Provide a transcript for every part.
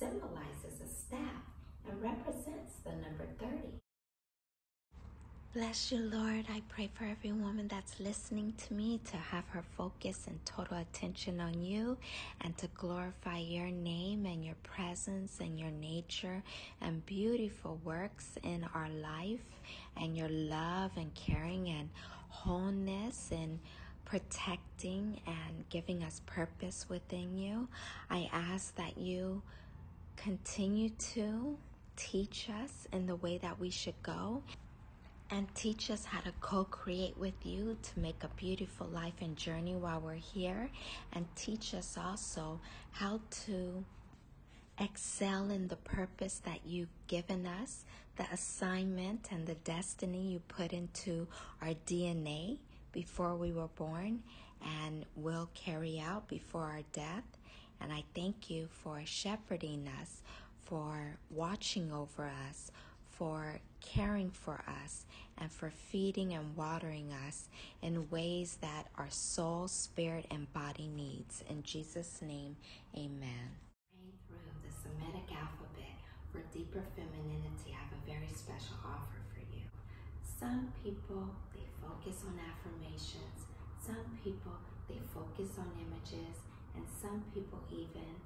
symbolizes a staff and represents the number 30. Bless you, Lord. I pray for every woman that's listening to me to have her focus and total attention on you and to glorify your name and your presence and your nature and beautiful works in our life and your love and caring and wholeness and protecting and giving us purpose within you. I ask that you continue to teach us in the way that we should go. And teach us how to co-create with you to make a beautiful life and journey while we're here. And teach us also how to excel in the purpose that you've given us, the assignment and the destiny you put into our DNA before we were born and will carry out before our death. And I thank you for shepherding us, for watching over us, for caring for us and for feeding and watering us in ways that our soul, spirit, and body needs. In Jesus' name, amen. Praying through the Semitic alphabet for deeper femininity, I have a very special offer for you. Some people, they focus on affirmations. Some people, they focus on images. And some people even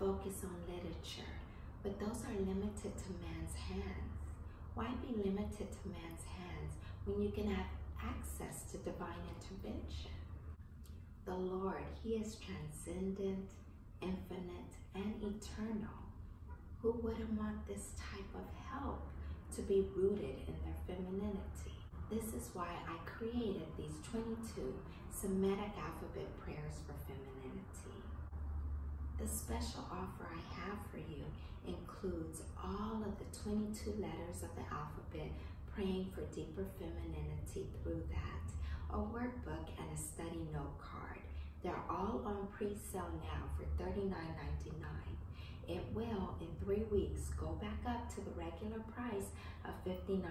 focus on literature. But those are limited to man's hands. Why be limited to man's hands when you can have access to divine intervention? The Lord, He is transcendent, infinite, and eternal. Who wouldn't want this type of help to be rooted in their femininity? This is why I created these 22 Semitic alphabet prayers for femininity. The special offer I have for you includes all of the 22 letters of the alphabet, praying for deeper femininity through that, a workbook, and a study note card. They're all on pre-sale now for $39.99. It will, in 3 weeks, go back up to the regular price of $59.99.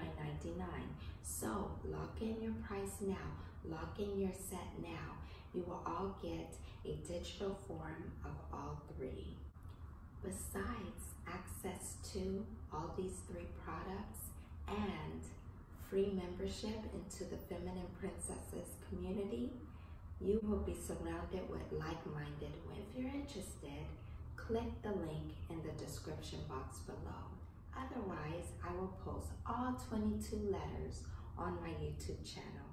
So lock in your price now, lock in your set now. You will all get a digital form of all three. Besides access to all these three products and free membership into the Feminine Princesses community, you will be surrounded with like-minded women. If you're interested, click the link in the description box below. Otherwise, I will post all 22 letters on my YouTube channel.